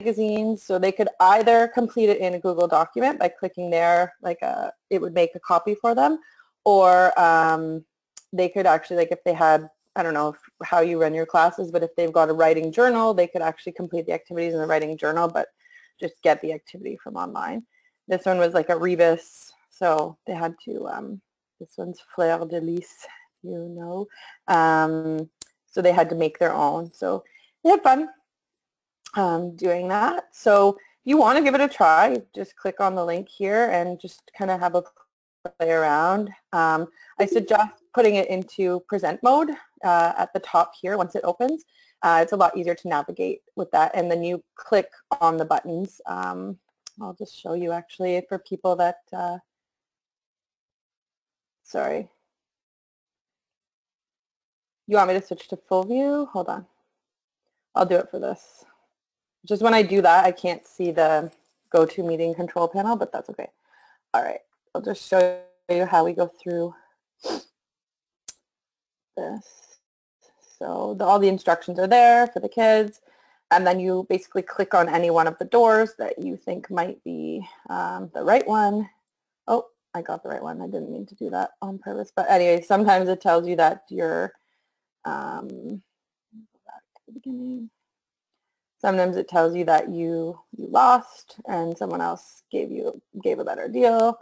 magazines, so they could either complete it in a Google document by clicking there, like it would make a copy for them, or they could actually, like if they had, I don't know how you run your classes, but if they've got a writing journal, they could actually complete the activities in the writing journal, but just get the activity from online. This one was like a Rebus, so they had to, this one's Fleur de Lis, you know, so they had to make their own, so they had fun doing that. So if you want to give it a try, just click on the link here and just kind of have a play around. I suggest putting it into present mode at the top here once it opens. It's a lot easier to navigate with that, and then you click on the buttons. I'll just show you actually for people that, sorry. You want me to switch to full view? Hold on. I'll do it for this. Just when I do that, I can't see the GoToMeeting control panel, but that's okay. All right, I'll just show you how we go through this. So all the instructions are there for the kids, and then you basically click on any one of the doors that you think might be the right one. Oh, I got the right one. I didn't mean to do that on purpose, but anyway, sometimes it tells you that you're back to the beginning. Sometimes it tells you that you lost and someone else gave a better deal.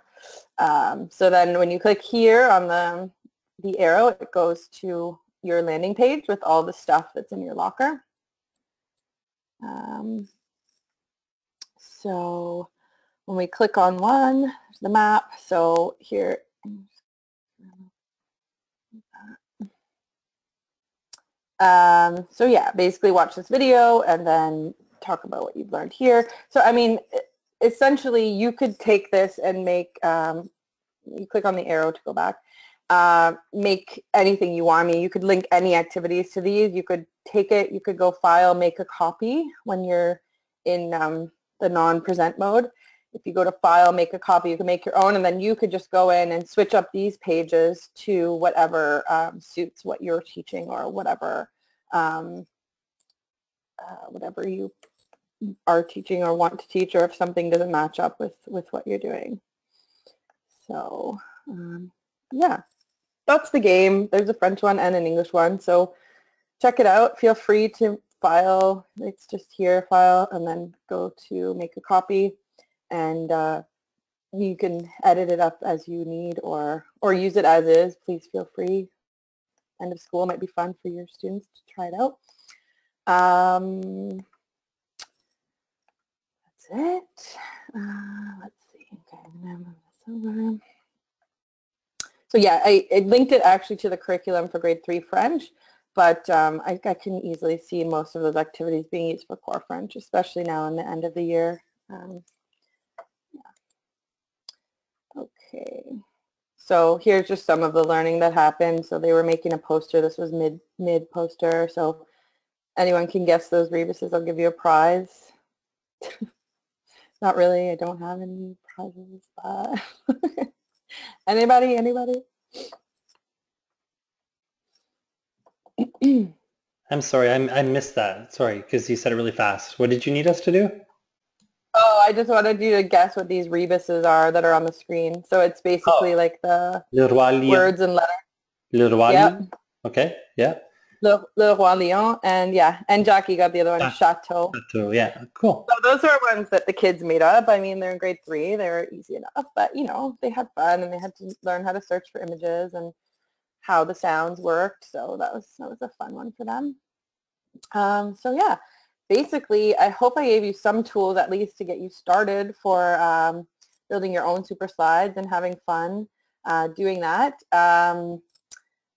So then when you click here on the arrow, it goes to your landing page with all the stuff that's in your locker. So when we click on one, there's the map. So here, so yeah, basically watch this video and then talk about what you've learned here. So I mean, essentially you could take this and make, you click on the arrow to go back, make anything you want. I mean, you could link any activities to these. You could take it, you could go file, make a copy when you're in the non-present mode. If you go to file, make a copy, you can make your own, and then you could just go in and switch up these pages to whatever suits what you're teaching or whatever whatever you are teaching or want to teach, or if something doesn't match up with what you're doing. So yeah, that's the game. There's a French one and an English one, so check it out. Feel free to file. It's just here, file, and then go to make a copy. And you can edit it up as you need, or use it as is. Please feel free. End of school might be fun for your students to try it out. That's it. Let's see. Okay, I'm gonna move this over. So yeah, I linked it actually to the curriculum for grade 3 French, but I can easily see most of those activities being used for core French, especially now in the end of the year. Okay, so here's just some of the learning that happened. So they were making a poster. This was mid poster. So anyone can guess those Rebuses. I'll give you a prize. Not really. I don't have any prizes. But anybody? Anybody? I'm sorry. I missed that. Sorry, because you said it really fast. What did you need us to do? Oh, I just wanted you to guess what these Rebuses are that are on the screen. So it's basically like the Le Roi Lion. Words and letters. Le Roi Lion. Okay, yeah. Le Roi Lion, and yeah, and Jackie got the other one, Chateau. Chateau, yeah, cool. So those are ones that the kids made up. I mean, they're in grade 3. They were easy enough, but, you know, they had fun, and they had to learn how to search for images and how the sounds worked. So that was a fun one for them. So, yeah. Basically, I hope I gave you some tools at least to get you started for building your own super slides and having fun doing that.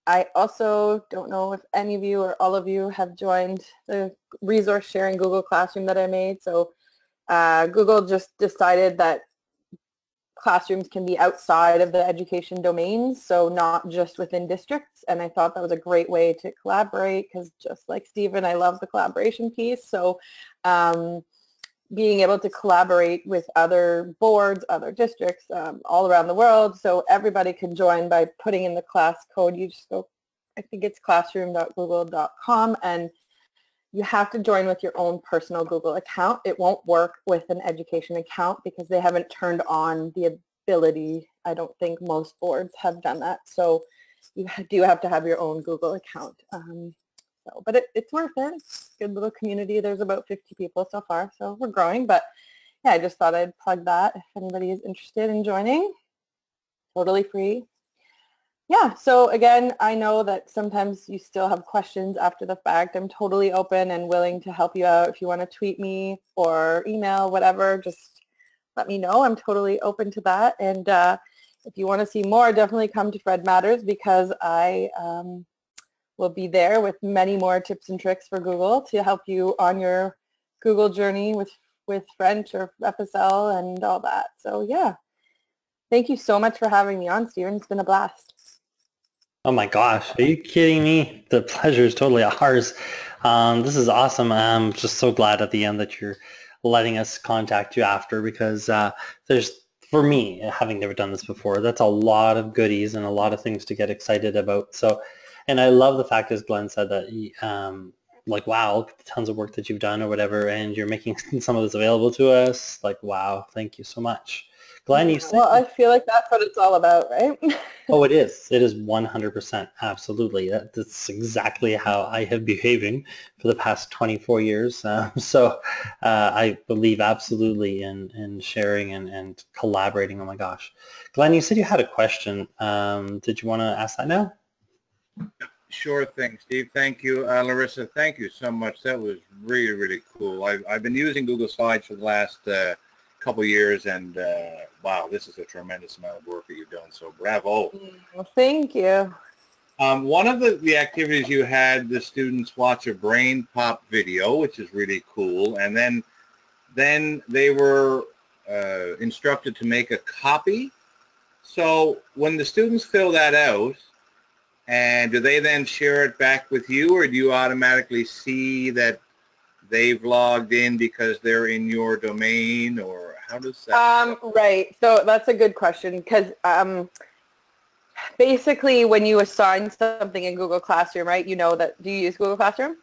I also don't know if any of you or all of you have joined the resource sharing Google Classroom that I made. So Google just decided that classrooms can be outside of the education domains, so not just within districts, and I thought that was a great way to collaborate, because just like Steven, I love the collaboration piece. So being able to collaborate with other boards, other districts all around the world, so everybody can join by putting in the class code. You just go, I think it's classroom.google.com, and You have to join with your own personal Google account. It won't work with an education account because they haven't turned on the ability. I don't think most boards have done that. So you do have to have your own Google account. But it's worth it. It's a good little community. There's about 50 people so far, so we're growing. But yeah, I just thought I'd plug that if anybody is interested in joining. Totally free. Yeah, so again, I know that sometimes you still have questions after the fact. I'm totally open and willing to help you out. If you want to tweet me or email, whatever, just let me know. I'm totally open to that. And if you want to see more, definitely come to Fred Matters, because I will be there with many more tips and tricks for Google to help you on your Google journey with French or FSL and all that. So yeah, thank you so much for having me on, Steven. It's been a blast. Oh my gosh, are you kidding me? The pleasure is totally ours. This is awesome. I'm just so glad at the end that you're letting us contact you after, because there's, for me, having never done this before, that's a lot of goodies and a lot of things to get excited about. So, and I love the fact, as Glenn said, that like, wow, tons of work that you've done or whatever, and you're making some of this available to us. Like, wow, thank you so much. Glenn, you said, well, I feel like that's what it's all about, right? Oh, it is. It is 100%. Absolutely. That's exactly how I have behaving for the past 24 years. So I believe absolutely in sharing and collaborating. Oh, my gosh. Glenn, you said you had a question. Did you want to ask that now? Sure thing, Steve. Thank you. Larissa, thank you so much. That was really, really cool. I've been using Google Slides for the last couple years, and wow, this is a tremendous amount of work that you've done, so bravo. Well, thank you. One of the activities you had the students watch a BrainPOP video, which is really cool, and then they were instructed to make a copy. So when the students fill that out, and do they then share it back with you, or do you automatically see that they've logged in because they're in your domain, or how does that work? Right, so that's a good question, because basically when you assign something in Google Classroom, right, you know that, do you use Google Classroom?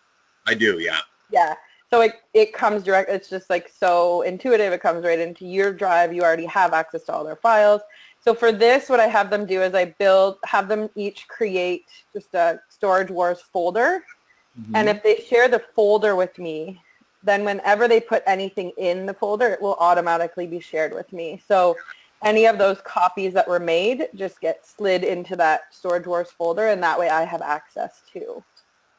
I do, yeah. Yeah, so it comes direct, it's just like so intuitive, it comes right into your drive, you already have access to all their files. So for this, what I have them do is I have them each create just a Storage Wars folder. Mm-hmm. And if they share the folder with me, then whenever they put anything in the folder, it will automatically be shared with me. So any of those copies that were made just get slid into that Storage Wars folder, and that way I have access to.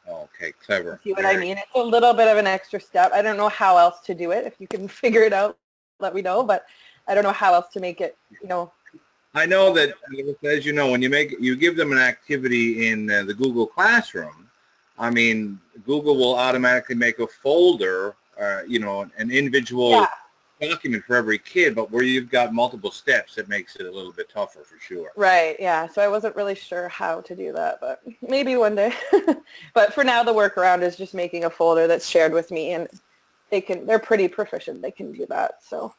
Okay, clever. See what I mean? It's a little bit of an extra step. I don't know how else to do it. If you can figure it out, let me know. But I don't know how else to make it, you know. I know that, as you know, when you give them an activity in the Google Classroom, I mean, Google will automatically make a folder, you know, an individual document for every kid, but where you've got multiple steps, it makes it a little bit tougher for sure. Right, yeah, so I wasn't really sure how to do that, but maybe one day. But for now, the workaround is just making a folder that's shared with me, and they're pretty proficient. They can do that, so.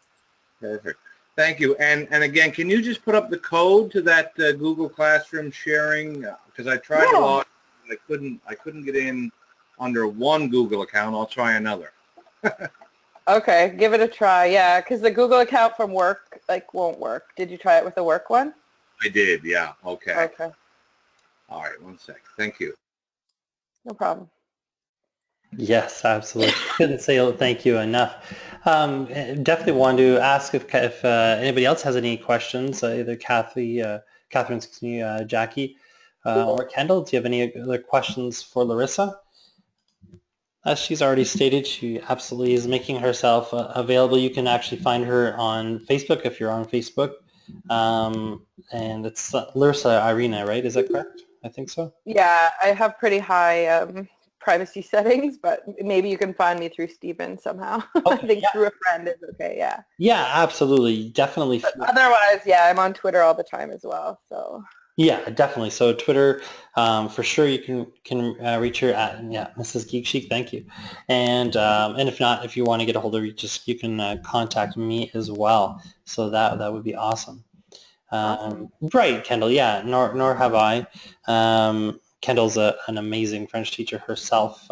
Perfect. Thank you. And again, can you just put up the code to that Google Classroom sharing? Because I tried a lot. I couldn't get in under one Google account. I'll try another. Okay, give it a try. Yeah, because the Google account from work won't work. Did you try it with the work one? I did. Yeah. Okay. Okay. All right. One sec. Thank you. No problem. Yes, absolutely. Couldn't say thank you enough. Definitely want to ask if anybody else has any questions. Either Catherine, Jackie. Or Kendall, do you have any other questions for Larissa? As she's already stated, she absolutely is making herself available. You can actually find her on Facebook if you're on Facebook. And it's Larissa Irina, right? Is that correct? I think so. Yeah, I have pretty high privacy settings, but maybe you can find me through Steven somehow. Okay, I think through a friend is okay, yeah. Yeah, absolutely. Definitely. But otherwise, yeah, I'm on Twitter all the time as well, so... Yeah, definitely. So Twitter, for sure, you can reach her at Mrs. Geek Chic. Thank you, and if not, if you want to get a hold of her, you can contact me as well. So that would be awesome. Right, Kendall? Yeah, nor have I. Kendall's an amazing French teacher herself,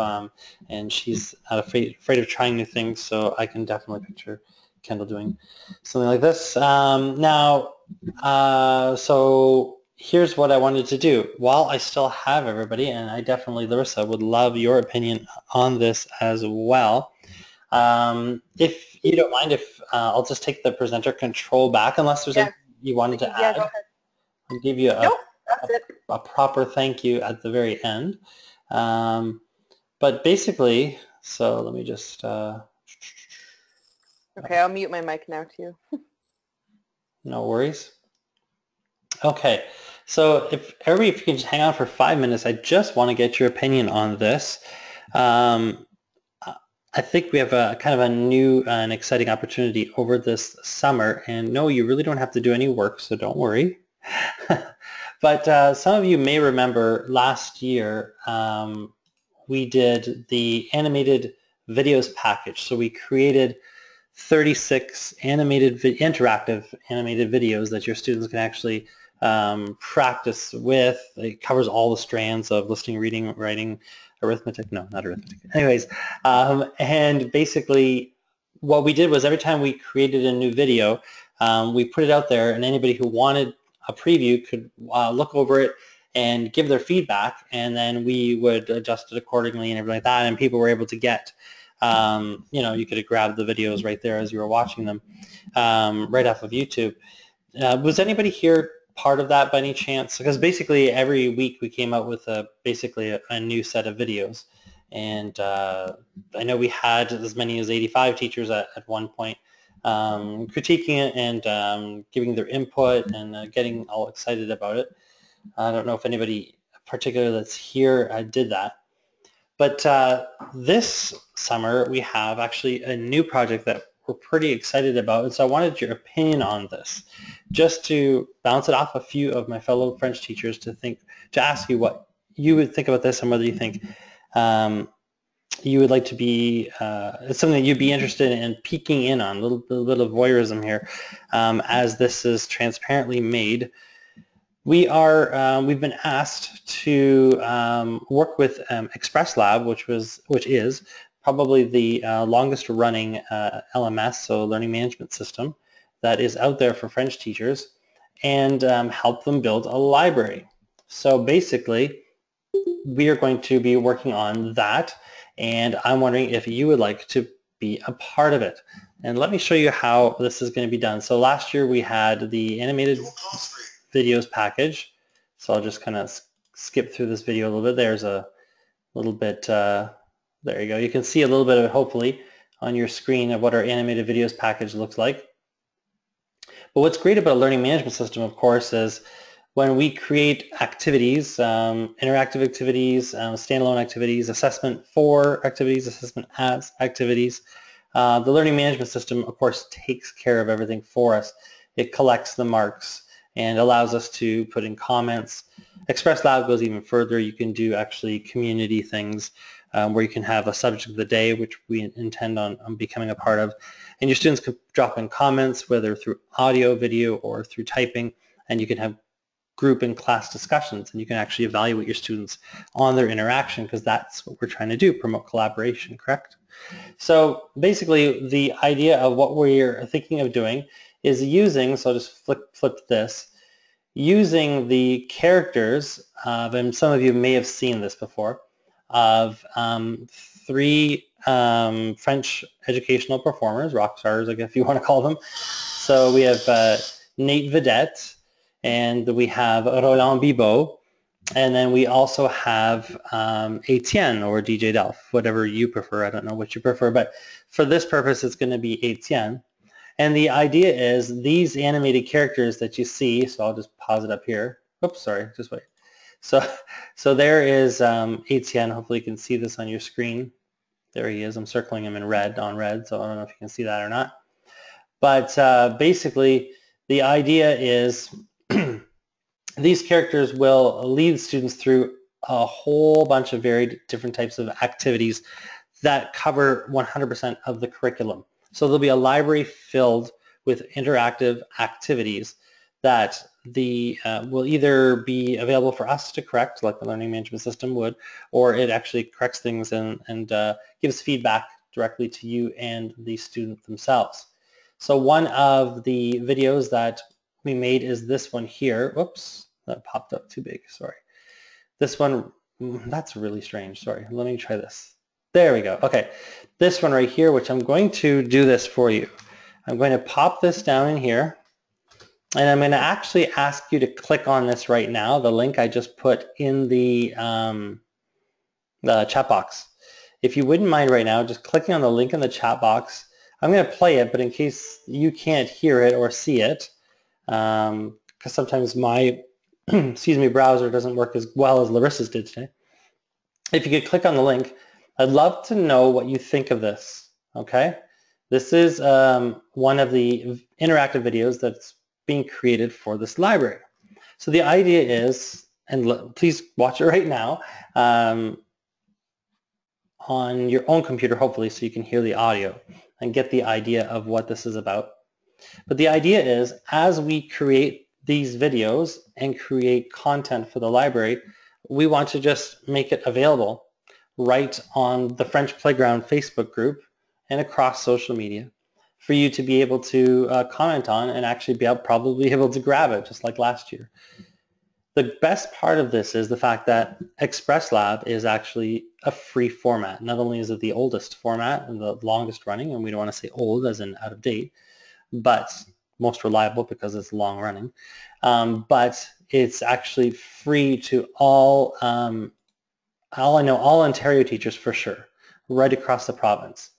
and she's not afraid of trying new things, so I can definitely picture Kendall doing something like this. So here's what I wanted to do. While I still have everybody, and I definitely, Larissa, would love your opinion on this as well. If you don't mind, if I'll just take the presenter control back, unless there's anything you wanted to add. Go ahead. I'll give you a proper thank you at the very end. But basically, so let me just... okay, I'll mute my mic now too. No worries. Okay, so if everybody, if you can just hang on for 5 minutes, I just want to get your opinion on this. I think we have a kind of a new and exciting opportunity over this summer, and no, you really don't have to do any work, so don't worry. But some of you may remember last year we did the animated videos package. So we created 36 interactive animated videos that your students can actually practice with. It covers all the strands of listening, reading, writing, arithmetic. No, not arithmetic. Anyways, and basically what we did was every time we created a new video, we put it out there, and anybody who wanted a preview could look over it and give their feedback, and then we would adjust it accordingly and everything like that, and people were able to get, you know, you could have grabbed the videos right there as you were watching them right off of YouTube. Was anybody here part of that by any chance? Because basically every week we came out with basically a new set of videos, and I know we had as many as 85 teachers at one point critiquing it and giving their input and getting all excited about it. I don't know if anybody particular that's here did that. But this summer we have actually a new project that we're pretty excited about, and so I wanted your opinion on this, just to bounce it off a few of my fellow French teachers to ask you what you would think about this, and whether you think you would like to be, it's something that you'd be interested in peeking in on, a little bit of voyeurism here, as this is transparently made. We are, we've been asked to work with Express Lab, which is probably the longest running LMS, so learning management system, that is out there for French teachers, and help them build a library. So basically, we are going to be working on that, and I'm wondering if you would like to be a part of it. And let me show you how this is going to be done. So last year we had the animated videos package. So I'll just kind of skip through this video a little bit. There's a little bit, there you go. You can see a little bit of it, hopefully, on your screen of what our animated videos package looks like. But what's great about a learning management system, of course, is when we create activities, interactive activities, standalone activities, assessment for activities, assessment as activities, the learning management system, of course, takes care of everything for us. It collects the marks and allows us to put in comments. Express Lab goes even further. You can do actually community things where you can have a subject of the day, which we intend on becoming a part of. And your students can drop in comments, whether through audio, video, or through typing, and you can have group and class discussions, and you can actually evaluate your students on their interaction, because that's what we're trying to do, promote collaboration, correct? So basically the idea of what we're thinking of doing is using, so I'll just flip this, using the characters of, and some of you may have seen this before, of three French educational performers, rock stars, I guess you want to call them. So we have Nate Vedette, and we have Roland Bibeau, and then we also have Etienne or DJ Delf, whatever you prefer. I don't know what you prefer, but for this purpose, it's going to be Etienne. And the idea is these animated characters that you see, so I'll just pause it up here. Oops, sorry, just wait. So there is Etienne. Hopefully you can see this on your screen. There he is. I'm circling him in red, on red, so I don't know if you can see that or not. But basically, the idea is these characters will lead students through a whole bunch of varied different types of activities that cover 100% of the curriculum. So there'll be a library filled with interactive activities that the will either be available for us to correct, like the learning management system would, or it actually corrects things and gives feedback directly to you and the student themselves. So one of the videos that we made is this one here. Whoops, that popped up too big, sorry. This one, that's really strange, sorry. Let me try this. There we go, okay. This one right here, which I'm going to do this for you. I'm going to pop this down in here, and I'm going to actually ask you to click on this right now, the link I just put in the chat box. If you wouldn't mind right now, just clicking on the link in the chat box. I'm going to play it, but in case you can't hear it or see it, because sometimes my excuse me, browser doesn't work as well as Larissa's did today. If you could click on the link, I'd love to know what you think of this, okay? This is one of the interactive videos that's being created for this library. So the idea is, and please watch it right now, on your own computer, hopefully, so you can hear the audio and get the idea of what this is about. But the idea is, as we create these videos and create content for the library, we want to just make it available right on the French Playground Facebook group and across social media for you to be able to comment on and actually be probably able to grab it, just like last year. The best part of this is the fact that Express Lab is actually a free format. Not only is it the oldest format and the longest running, and we don't want to say old as in out of date, but most reliable because it's long running, but it's actually free to all Ontario teachers for sure, right across the province.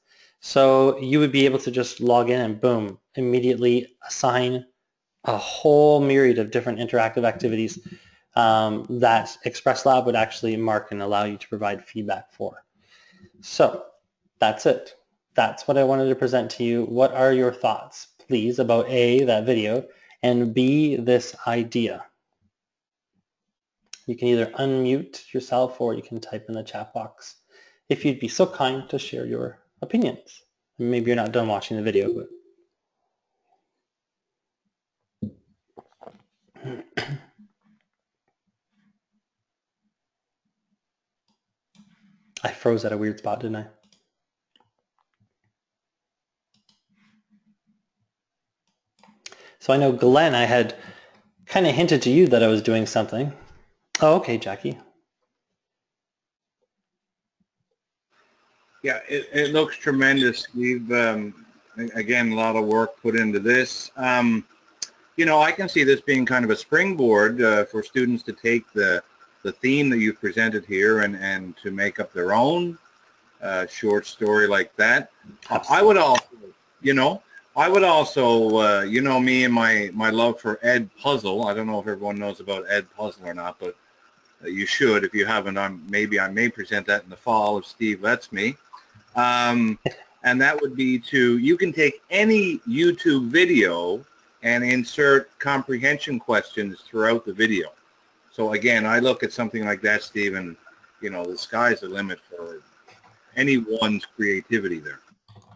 So you would be able to just log in and boom, immediately assign a whole myriad of different interactive activities that Express Lab would actually mark and allow you to provide feedback for. So that's it. That's what I wanted to present to you. What are your thoughts, please, about A, that video, and B, this idea? You can either unmute yourself or you can type in the chat box if you'd be so kind to share your opinions. Maybe you're not done watching the video, but I froze at a weird spot, didn't I? So I know, Glenn, I had kind of hinted to you that I was doing something. Oh, okay, Jackie. Yeah, it looks tremendous, Steve. Again, a lot of work put into this. You know, I can see this being kind of a springboard for students to take the theme that you've presented here and to make up their own short story like that. Absolutely. I would also, you know, you know me and my love for EdPuzzle. I don't know if everyone knows about EdPuzzle or not, but you should. If you haven't, I may present that in the fall if Steve lets me. And that would be to, you can take any YouTube video and insert comprehension questions throughout the video. So again, I look at something like that, Stephen, you know, the sky's the limit for anyone's creativity there.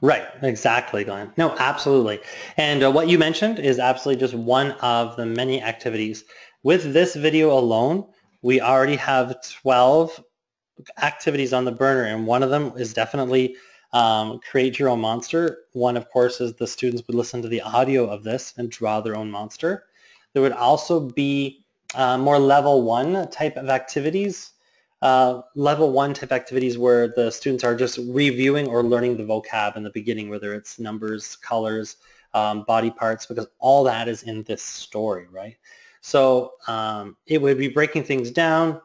Right, exactly, Glenn. No, absolutely. And what you mentioned is absolutely just one of the many activities. With this video alone, we already have 12 activities on the burner, and one of them is definitely create your own monster. One, of course, is the students would listen to the audio of this and draw their own monster. There would also be more level one type of activities, where the students are just reviewing or learning the vocab in the beginning, whether it's numbers, colors, body parts, because all that is in this story, right? So it would be breaking things down.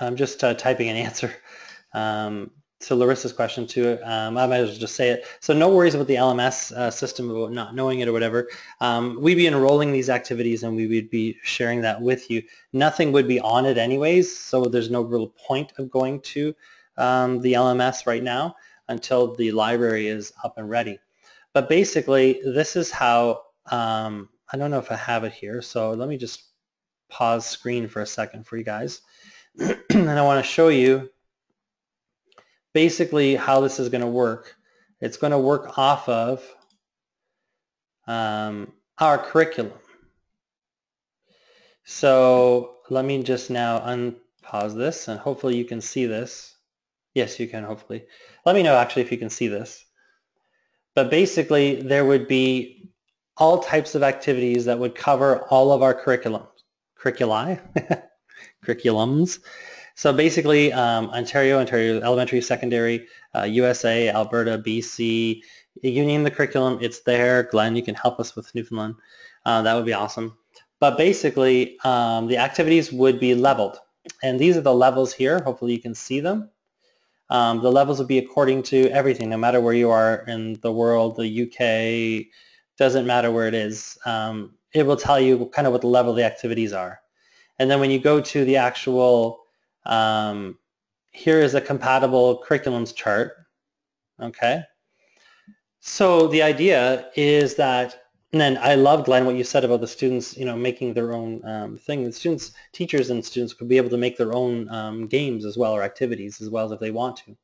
I'm just typing an answer. To Larissa's question too, I might as well just say it. So no worries about the LMS system, about not knowing it or whatever. We'd be enrolling these activities and we would be sharing that with you. Nothing would be on it anyways, so there's no real point of going to the LMS right now until the library is up and ready. But basically, this is how, I don't know if I have it here, so let me just pause screen for a second for you guys. And I want to show you basically how this is going to work. It's going to work off of our curriculum. So let me just now unpause this, and hopefully you can see this. Yes, you can, hopefully. Let me know actually if you can see this. But basically there would be all types of activities that would cover all of our curriculums. So basically Ontario elementary, secondary, USA, Alberta, BC, you name the curriculum, it's there. Glenn, you can help us with Newfoundland. That would be awesome. But basically the activities would be leveled. And these are the levels here. Hopefully you can see them. The levels would be according to everything, no matter where you are in the world, the UK, doesn't matter where it is. It will tell you kind of what the level the activities are. And then when you go to the actual, here is a compatible curriculums chart, okay? So the idea is that, and then I love, Glenn, what you said about the students, you know, making their own thing. The students, teachers and students could be able to make their own games as well, or activities as well, as if they want to.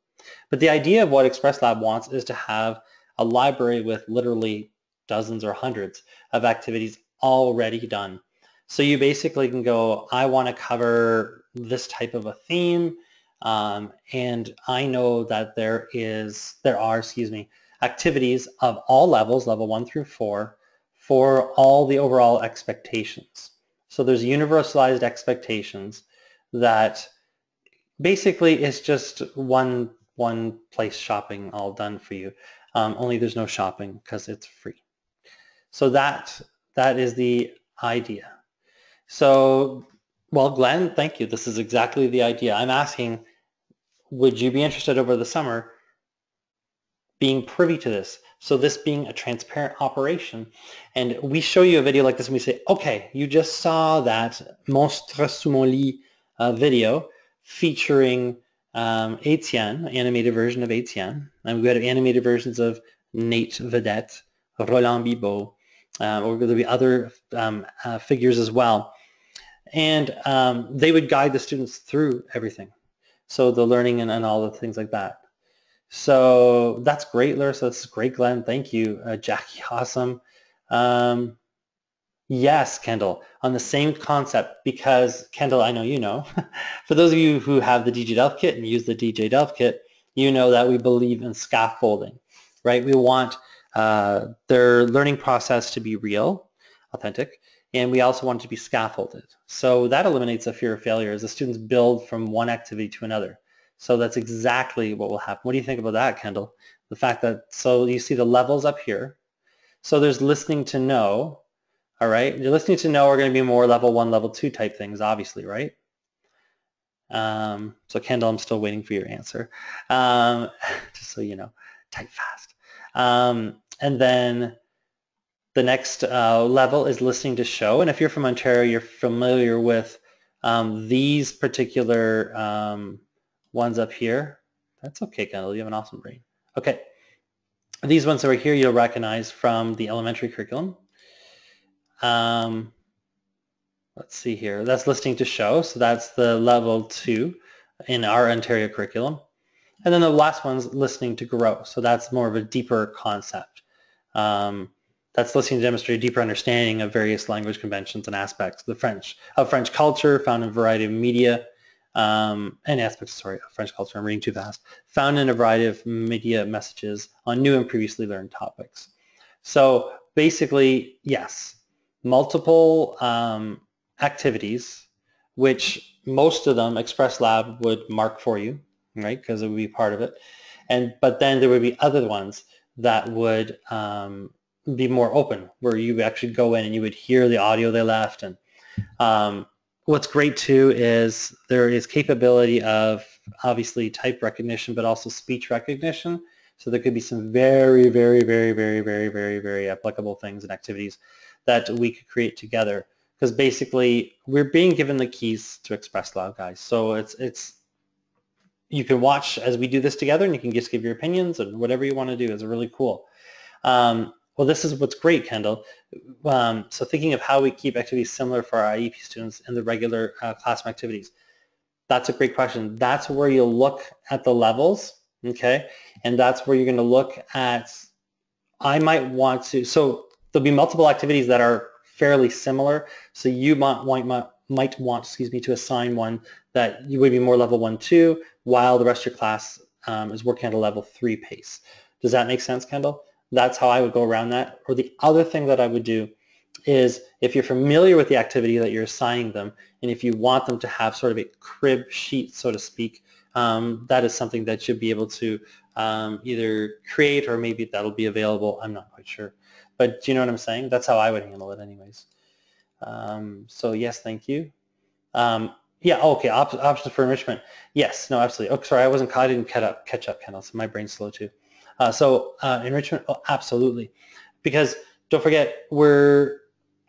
But the idea of what Express Lab wants is to have a library with literally dozens or hundreds of activities already done. So you basically can go, I want to cover this type of a theme, and I know that there are activities of all levels, level 1 through 4, for all the overall expectations. So there's universalized expectations that basically is just one place shopping all done for you. Only there's no shopping because it's free. So that is the idea. So, well, Glenn, thank you. This is exactly the idea. I'm asking, would you be interested over the summer being privy to this? So this being a transparent operation, and we show you a video like this and we say, okay, you just saw that Monstre Soumoli video featuring Etienne, animated version of Etienne, and we had animated versions of Nate Vedette, Roland Bibeau, or there'll be other figures as well. And they would guide the students through everything. So the learning and all the things like that. So that's great, Larissa. That's great, Glenn. Thank you, Jackie. Awesome. Yes, Kendall, on the same concept, because, Kendall, I know you know. For those of you who have the DJ Delf kit and use the DJ Delf kit, you know that we believe in scaffolding, right? We want their learning process to be real, authentic, and we also want it to be scaffolded. So that eliminates a fear of failure as the students build from one activity to another. So that's exactly what will happen. What do you think about that, Kendall? The fact that, so you see the levels up here. So there's listening to know, all right? The listening to know are going to be more level 1, level 2 type things, obviously, right? So Kendall, I'm still waiting for your answer, just so you know, type fast. And then the next level is listening to show. And if you're from Ontario, you're familiar with these particular ones up here. That's okay, Kendall, you have an awesome brain. Okay, these ones over here you'll recognize from the elementary curriculum. Let's see here, that's listening to show, so that's the level 2 in our Ontario curriculum. And then the last one's listening to grow, so that's more of a deeper concept. That's listening to demonstrate a deeper understanding of various language conventions and aspects of French culture, found in a variety of media, and aspects, sorry, of French culture, I'm reading too fast, found in a variety of media messages on new and previously learned topics. So basically, yes, multiple activities, which most of them Express Lab would mark for you, right, because it would be part of it. But then there would be other ones that would be more open, where you would actually go in and you would hear the audio they left. And what's great too is there is capability of obviously type recognition, but also speech recognition. So there could be some very, very, very, very, very, very, very applicable things and activities that we could create together. Because basically we're being given the keys to Express Lab, guys. So it's you can watch as we do this together, and you can just give your opinions and whatever you want to do is really cool. Well, this is what's great, Kendall. So thinking of how we keep activities similar for our IEP students and the regular classroom activities. That's a great question. That's where you'll look at the levels, okay? And that's where you're going to look at, I might want to, so there'll be multiple activities that are fairly similar, so you might want, excuse me, to assign one that you would be more level 1, 2, while the rest of your class is working at a level 3 pace. Does that make sense, Kendall? That's how I would go around that. Or the other thing that I would do is, if you're familiar with the activity that you're assigning them, and if you want them to have sort of a crib sheet, so to speak, that is something that you'll be able to either create, or maybe that'll be available. I'm not quite sure. But do you know what I'm saying? That's how I would handle it anyways. So yes, thank you. Yeah, okay, options for enrichment. Yes, no, absolutely. Oh, sorry, I didn't catch up, Kendall, so my brain's slow too. Enrichment, oh, absolutely. Because don't forget, we're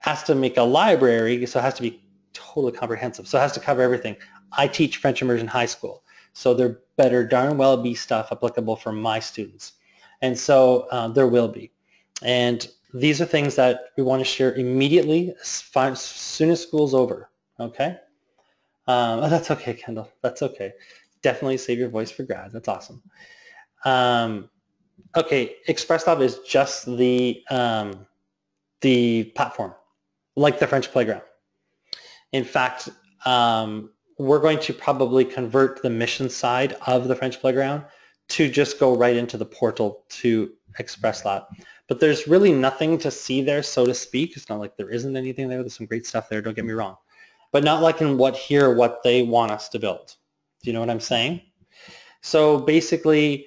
asked to make a library, so it has to be totally comprehensive. So it has to cover everything. I teach French immersion high school, so there better darn well be stuff applicable for my students. And so there will be. And these are things that we want to share immediately, as soon as school's over, okay? That's okay, Kendall, that's okay. Definitely save your voice for grad, that's awesome. Okay, Express Lab is just the platform, like the French Playground. In fact, we're going to probably convert the mission side of the French Playground to just go right into the portal to Express Lab. But there's really nothing to see there, so to speak. It's not like there isn't anything there. There's some great stuff there, don't get me wrong. But not like in what they want us to build. Do you know what I'm saying? So basically,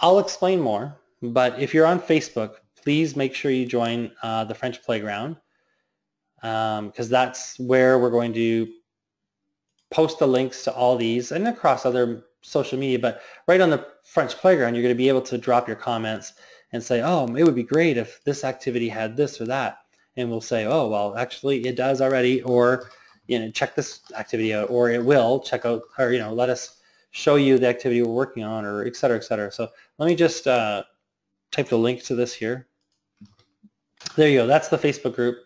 I'll explain more, but if you're on Facebook, please make sure you join the French Playground, because that's where we're going to post the links to all these and across other social media. But right on the French Playground, you're going to be able to drop your comments and say, oh, it would be great if this activity had this or that. And we'll say, oh, well, actually, it does already, or, you know, check this activity out, or it will check out, or, you know, let us show you the activity we're working on, or et cetera, et cetera. So let me just type the link to this here. There you go. That's the Facebook group.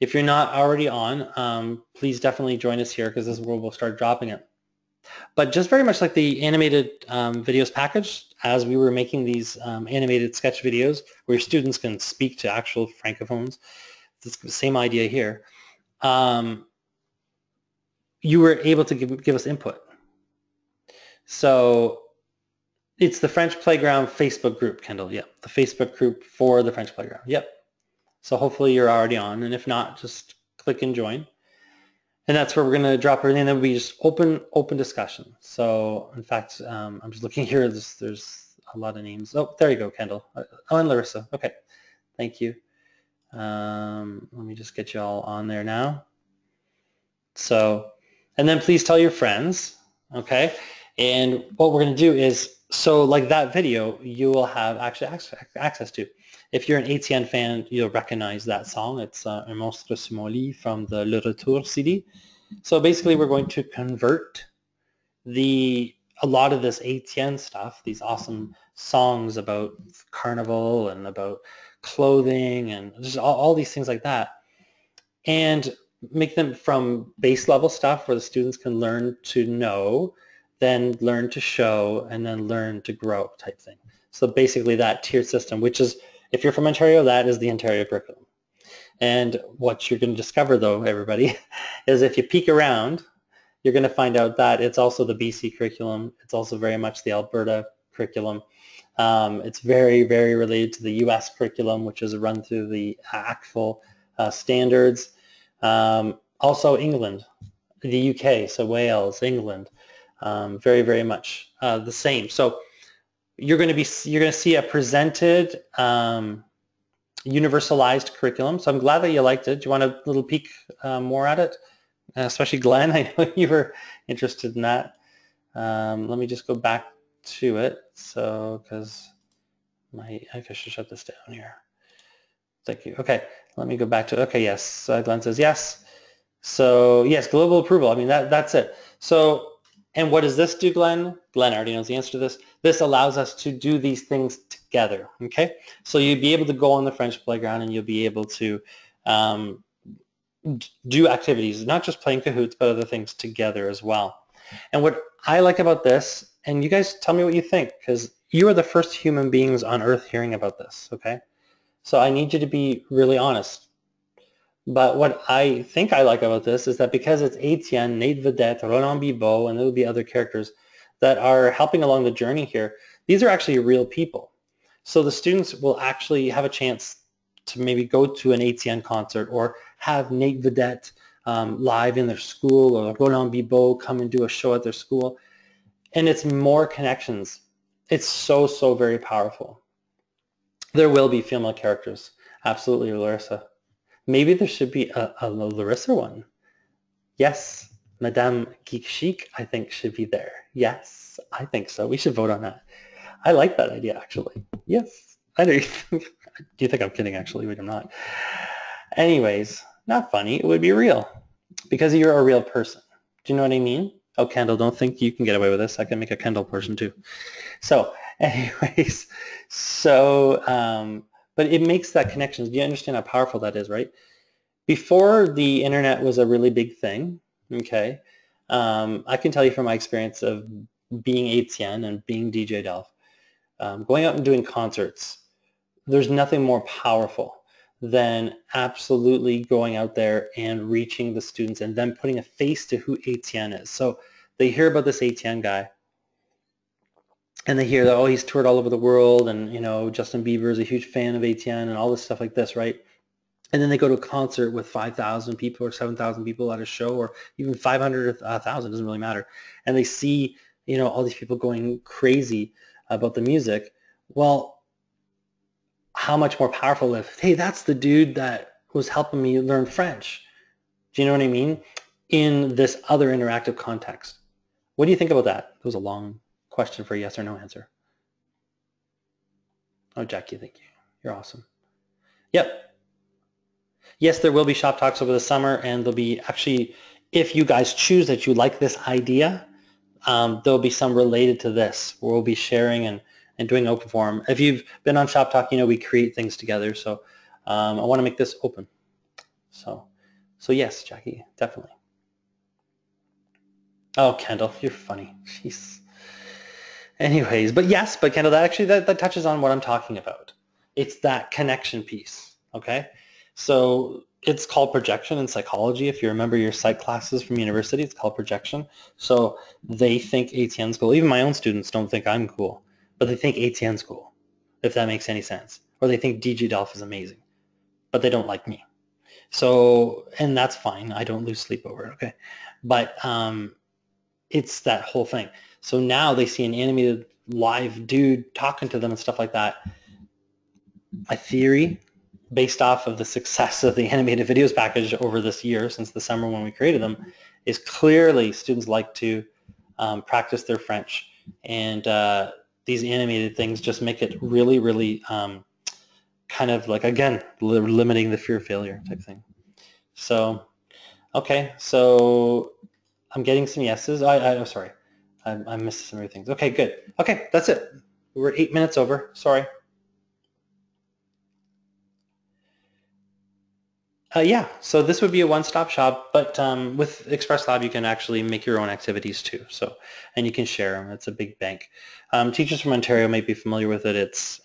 If you're not already on, please definitely join us here, because this is where we'll start dropping it. But just very much like the animated videos package, as we were making these animated sketch videos where students can speak to actual francophones, it's the same idea here. You were able to give us input. So it's the French Playground Facebook group, Kendall. Yep, the Facebook group for the French Playground. Yep. So hopefully you're already on, and if not, just click and join. And that's where we're going to drop everything, and then we just open discussion. So, in fact, I'm just looking here. There's a lot of names. Oh, there you go, Kendall. Oh, and Larissa. Okay, thank you. Let me just get you all on there now. So, and then please tell your friends, okay? And what we're going to do is, so like that video, you will have actually access to. If you're an ATN fan, you'll recognize that song. It's Un monstre simoli from the Le Retour CD. So basically, we're going to convert a lot of this ATN stuff, these awesome songs about carnival and about clothing and just all these things like that, and make them from base level stuff where the students can learn to know, then learn to show, and then learn to grow type thing. So basically that tiered system, which is, if you're from Ontario, that is the Ontario curriculum. And what you're going to discover, though, everybody, is if you peek around, you're going to find out that it's also the BC curriculum. It's also very much the Alberta curriculum. It's very, very related to the U.S. curriculum, which is run through the ACTFL standards. Also England, the U.K., so Wales, England, very, very much the same. So you're going to see a presented universalized curriculum. So I'm glad that you liked it. Do you want a little peek more at it? Especially Glenn, I know you were interested in that. Let me just go back to it. So, because I should shut this down here. Thank you. Okay, let me go back to, okay, yes. Glenn says yes. So yes, global approval. I mean, that's it. So. And what does this do, Glenn? Glenn already knows the answer to this. This allows us to do these things together, okay? So you'll be able to go on the French Playground, and you'll be able to do activities, not just playing Kahoots, but other things together as well. And what I like about this, and you guys tell me what you think, because you are the first human beings on Earth hearing about this, okay? So I need you to be really honest. But what I think I like about this is that because it's Etienne, Nate Vedette, Roland Bibeau, and there will be other characters that are helping along the journey here, these are actually real people. So the students will actually have a chance to maybe go to an Etienne concert or have Nate Vedette live in their school or Roland Bibeau come and do a show at their school. And it's more connections. It's so, so very powerful. There will be female characters. Absolutely, Larissa. Maybe there should be a Larissa one. Yes, Madame Geek Chic, I think, should be there. Yes, I think so. We should vote on that. I like that idea, actually. Yes. I know you think, do you think I'm kidding, actually, but I'm not. Anyways, not funny. It would be real because you're a real person. Do you know what I mean? Oh, Kendall, don't think you can get away with this. I can make a Kendall person too. So anyways, so, but it makes that connection. Do you understand how powerful that is, right? Before the internet was a really big thing, okay, I can tell you from my experience of being Etienne and being DJ Delf, going out and doing concerts, there's nothing more powerful than absolutely going out there and reaching the students and then putting a face to who Etienne is. So they hear about this Etienne guy and they hear that, oh, he's toured all over the world and, you know, Justin Bieber is a huge fan of Etienne and all this stuff like this, right? And then they go to a concert with 5,000 people or 7,000 people at a show or even 500 or 1,000, doesn't really matter. And they see, you know, all these people going crazy about the music. Well, how much more powerful if, hey, that's the dude that was helping me learn French. Do you know what I mean? In this other interactive context. What do you think about that? That was a long question for a yes or no answer. Oh, Jackie, thank you. You're awesome. Yep. Yes, there will be shop talks over the summer, and there'll be actually, if you guys choose that you like this idea, there'll be some related to this where we'll be sharing and doing open forum. If you've been on Shop Talk, you know we create things together, so I want to make this open. So yes, Jackie, definitely. Oh, Kendall, you're funny. Jeez. Anyways, but yes, but Kendall, that touches on what I'm talking about. It's that connection piece, okay? So it's called projection in psychology. If you remember your psych classes from university, it's called projection. So they think Etienne's cool. Even my own students don't think I'm cool, but they think Etienne's cool, if that makes any sense. Or they think DJ Delf is amazing, but they don't like me. So, and that's fine. I don't lose sleep over it, okay? But it's that whole thing. So now they see an animated live dude talking to them and stuff like that. My theory, based off of the success of the animated videos package over this year, since the summer when we created them, is clearly students like to practice their French. And these animated things just make it really, really kind of like, again, limiting the fear of failure type thing. So, okay, so I'm getting some yeses. I'm sorry, I missed some other things. Okay, good. Okay, that's it. We're 8 minutes over. Sorry. Yeah, so this would be a one-stop shop, but with Express Lab, you can actually make your own activities too. So, and you can share them. It's a big bank. Teachers from Ontario may be familiar with it. It's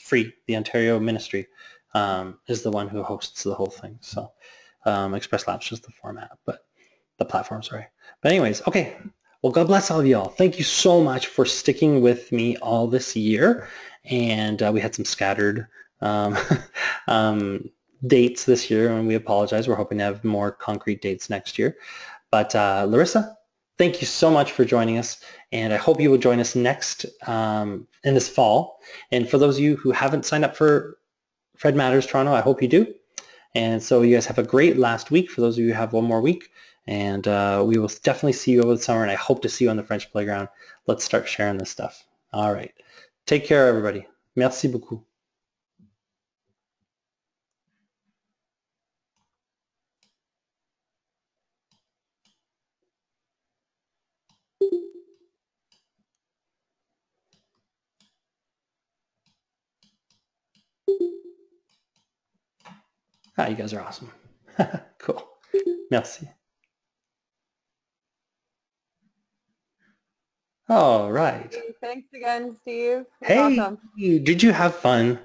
free. The Ontario Ministry is the one who hosts the whole thing. So, Express Lab's just the format, but the platform. Sorry. But anyways, okay. Well, God bless all of y'all. Thank you so much for sticking with me all this year, and we had some scattered. Dates this year, and we apologize. We're hoping to have more concrete dates next year. But Larissa, thank you so much for joining us, and I hope you will join us next in this fall. And for those of you who haven't signed up for Fred Matters Toronto, I hope you do. And so you guys have a great last week. For those of you who have one more week, and we will definitely see you over the summer, and I hope to see you on the French Playground. Let's start sharing this stuff. All right. Take care, everybody. Merci beaucoup. Ah, you guys are awesome. Cool. Merci. All right. Thanks again, Steve. Hey, awesome. Did you have fun?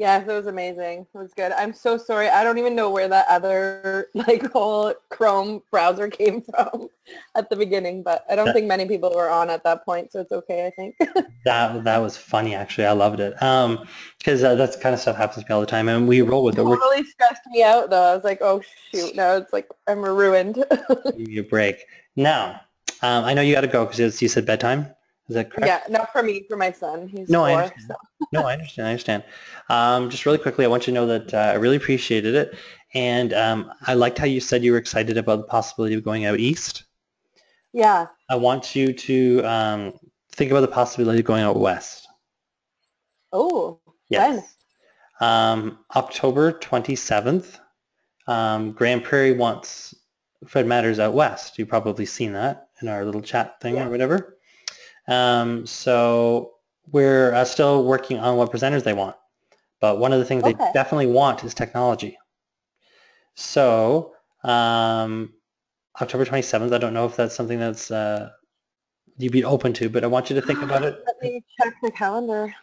Yes, it was amazing. It was good. I'm so sorry. I don't even know where that other whole Chrome browser came from at the beginning, but I don't think many people were on at that point, so it's okay, I think. that was funny, actually. I loved it. Because that's kind of stuff happens to me all the time, and we roll with it. It really stressed me out, though. I was like, oh, shoot. Now it's like I'm ruined. Give me a break. Now, I know you got to go because you said bedtime. Is that correct? Yeah, not for me, for my son. He's no, 4. I understand. So. No, I understand. I understand. Just really quickly, I want you to know that I really appreciated it, and I liked how you said you were excited about the possibility of going out east. Yeah. I want you to think about the possibility of going out west. Oh, yes. October 27th, Grand Prairie wants Fred Matters out west. You've probably seen that in our little chat thing or whatever. So we're still working on what presenters they want, but one of the things they definitely want is technology. So October 27th, I don't know if that's something that's you'd be open to, but I want you to think about it. Let me check the calendar.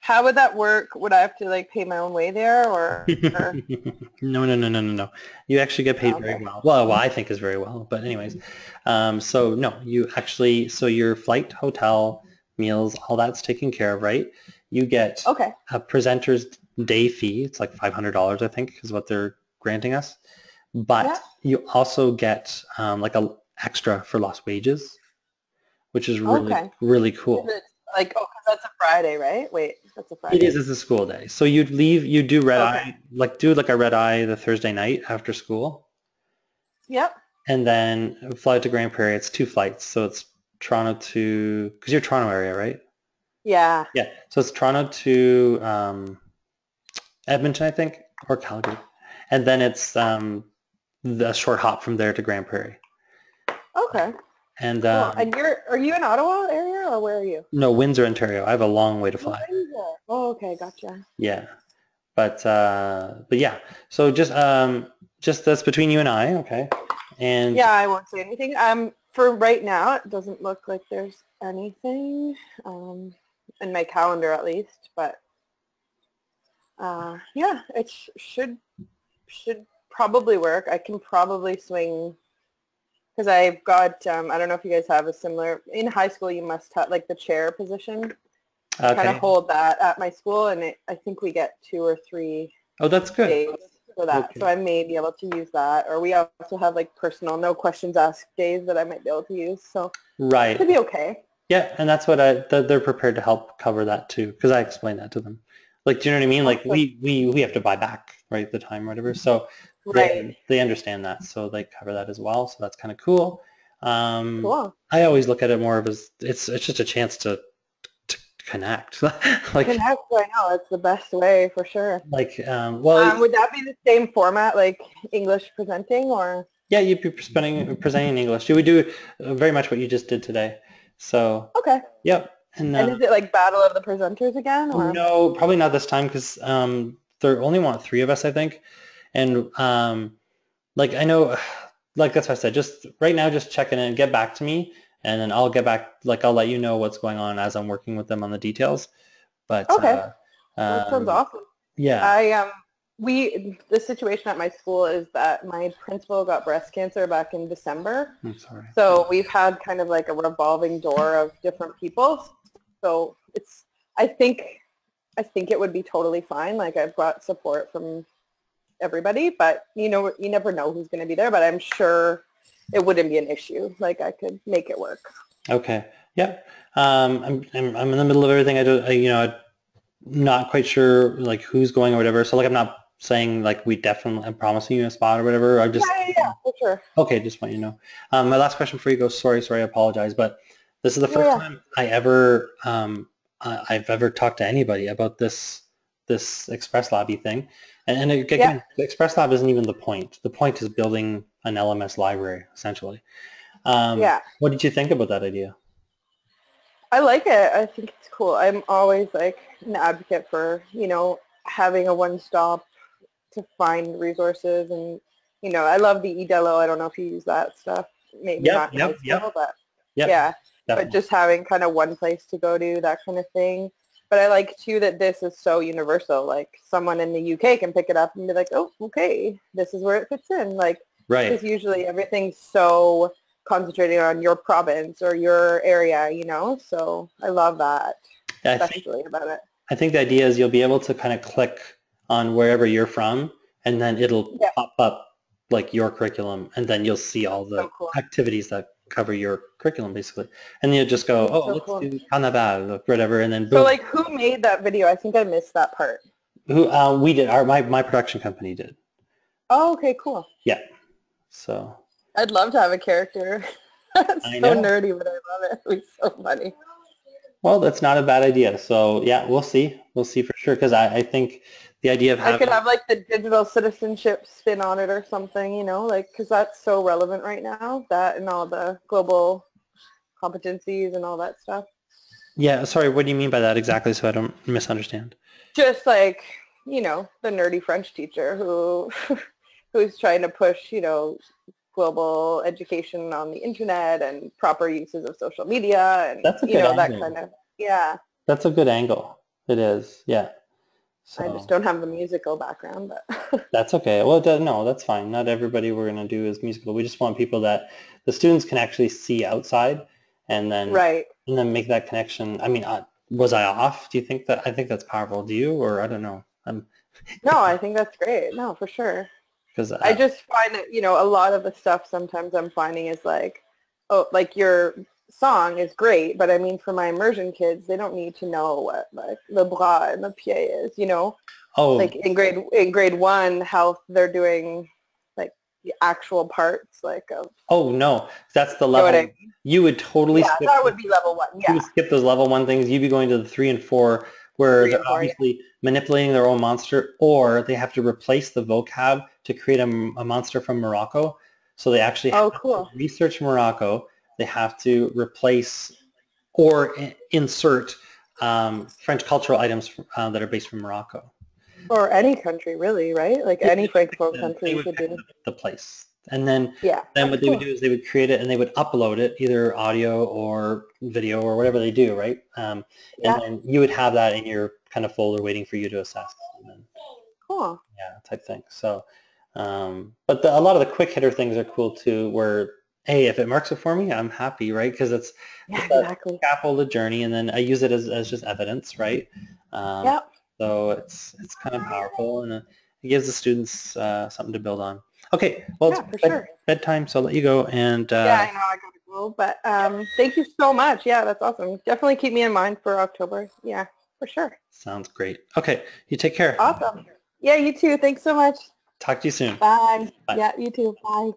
How would that work? Would I have to pay my own way there, or? No. You actually get paid very well. Well, I think is very well. But anyways, so no, you actually, so your flight, hotel, meals, all that's taken care of, right? You get a presenter's day fee. It's like $500, I think, is what they're granting us. But you also get an extra for lost wages, which is really, really cool. Because that's a Friday, right? Wait, that's a Friday. It is. It's a school day. So you'd leave, you do red eye, do a red eye the Thursday night after school. Yep. And then fly to Grand Prairie. It's 2 flights. So it's Toronto to, because you're Toronto area, right? Yeah. Yeah. So it's Toronto to Edmonton, I think, or Calgary. And then it's a short hop from there to Grand Prairie. Okay. And and are you in Ottawa area, or where are you? No, Windsor, Ontario. I have a long way to fly. Windsor. Oh, okay, gotcha. Yeah, but yeah. So just that's between you and I, okay? And yeah, I won't say anything. For right now, it doesn't look like there's anything in my calendar, at least. But yeah, it should probably work. I can probably swing. Because I've got, I don't know if you guys have a similar, in high school you must have the chair position. I kind of hold that at my school, and I think we get 2 or 3 days for that. Okay. So I may be able to use that. Or we also have personal, no questions asked days that I might be able to use. So it could be okay. Yeah, and that's what they're prepared to help cover that too, because I explained that to them. Do you know what I mean? We have to buy back, right, the time or whatever. So they understand that, so they cover that as well. So that's kind of cool. Cool. I always look at it more of as it's just a chance to connect. Connect, I know. It's the best way for sure. Would that be the same format, English presenting, or? Yeah, you'd be presenting in English. You would do very much what you just did today. So. Okay. Yep. And is it Battle of the Presenters again? Or? No, probably not this time, because they only want 3 of us, I think. And I know, that's what I said. Just right now, just check in and get back to me, and then I'll get back. I'll let you know what's going on as I'm working with them on the details. But that sounds awesome. Yeah, the situation at my school is that my principal got breast cancer back in December. I'm sorry. So we've had kind of a revolving door of different people. So it's, I think it would be totally fine. I've got support from everybody, but you never know who's going to be there, but I'm sure it wouldn't be an issue. I could make it work. Okay. Yeah. I'm in the middle of everything. I'm not quite sure who's going or whatever. So I'm not saying we definitely, I'm promising you a spot or whatever. I'm just, yeah, for sure. Okay. Just want you to know. My last question before you go, sorry, I apologize, but this is the first time I ever, I've ever talked to anybody about this Express Lobby thing. And again, the Express Lab isn't even the point. The point is building an LMS library, essentially. What did you think about that idea? I like it. I think it's cool. I'm always an advocate for, having a one-stop to find resources. And, I love the eDello. I don't know if you use that stuff. Maybe not. But just having kind of one place to go to, that kind of thing. But I like, too, that this is so universal. Like, someone in the UK can pick it up and be like, oh, okay, this is where it fits in. Like, because usually everything's so concentrated on your province or your area, you know? So I love that, especially about it. I think the idea is you'll be able to kind of click on wherever you're from, and then it'll pop up like your curriculum, and then you'll see all the activities that cover your curriculum, basically. And you'll just go, oh, let's do Carnaval or whatever, and then boom. So, like, who made that video? I think I missed that part. Who we did. My production company did. Oh, okay, cool. Yeah. So. I'd love to have a character. It's so nerdy, but I love it. It's so funny. Well, that's not a bad idea. So, yeah, we'll see. We'll see for sure, because I think the idea of having... I could have, like, the digital citizenship spin on it or something, you know, like, because that's so relevant right now, that and all the global competencies and all that stuff. Yeah, sorry, what do you mean by that exactly, so I don't misunderstand? Just, like, you know, the nerdy French teacher who's trying to push, you know, global education on the internet and proper uses of social media and, you know, that kind of, That's a good angle. It is, yeah. So. I just don't have the musical background, but that's okay. Well, no, that's fine. Not everybody we're going to do is musical. We just want people that the students can actually see outside, and then make that connection. I mean, was I off? Do you think that? I think that's powerful. Do you, or I don't know. No, I think that's great. No, for sure. Because I just find that, you know, a lot of the stuff sometimes I'm finding is like, oh, like your song is great, but I mean, for my immersion kids, they don't need to know what like le bras and le pied is, you know. Oh, like in grade 1 health, they're doing like the actual parts, like of, oh no, that's the level, you know, you would totally skip, that would be level 1. You would skip those level 1 things. You'd be going to the 3 and 4 where they're obviously manipulating their own monster, or they have to replace the vocab to create a monster from Morocco. So they actually have to research Morocco. They have to replace or insert French cultural items that are based from Morocco. Or any country, really, right? Like any Francophone country would do the place. And then what they would do is they would create it and they would upload it, either audio or video or whatever they do, right? And then you would have that in your kind of folder waiting for you to assess. Cool. Yeah, type thing. So, but a lot of the quick hitter things are cool too, where hey, if it marks it for me, I'm happy, right? Because it's scaffolded journey, and then I use it as just evidence, right? So it's kind of powerful, and it gives the students something to build on. Okay, well, it's bedtime, so I'll let you go. And I know I got to go, but thank you so much. Yeah, that's awesome. Definitely keep me in mind for October. Yeah, for sure. Sounds great. Okay, you take care. Awesome. Yeah, you too. Thanks so much. Talk to you soon. Bye. Yeah, you too. Bye.